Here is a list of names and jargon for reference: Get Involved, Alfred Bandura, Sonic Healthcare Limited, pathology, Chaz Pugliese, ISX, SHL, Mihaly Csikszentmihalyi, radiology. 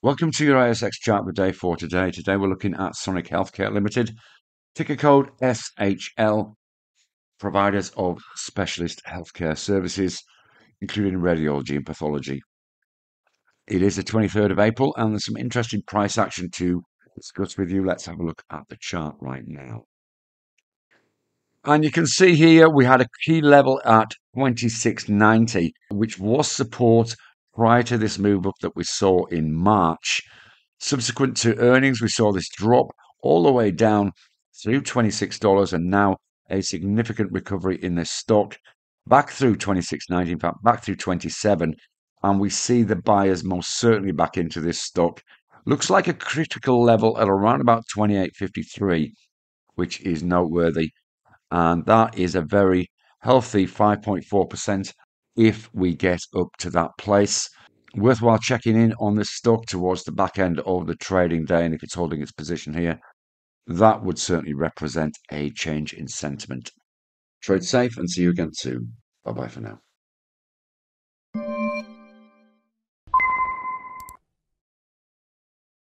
Welcome to your ISX chart for day 4 today. Today we're looking at Sonic Healthcare Limited, ticker code SHL, providers of specialist healthcare services, including radiology and pathology. It is the 23rd of April and there's some interesting price action to discuss with you. Let's have a look at the chart right now. And you can see here we had a key level at 2690, which was support prior to this move up that we saw in March. Subsequent to earnings, we saw this drop all the way down through $26 and now a significant recovery in this stock back through 26.90, in fact, back through 27. And we see the buyers most certainly back into this stock. Looks like a critical level at around about 28.53, which is noteworthy. And that is a very healthy 5.4%. if we get up to that place. Worthwhile checking in on this stock towards the back end of the trading day, and if it's holding its position here, that would certainly represent a change in sentiment. Trade safe and see you again soon. Bye-bye for now.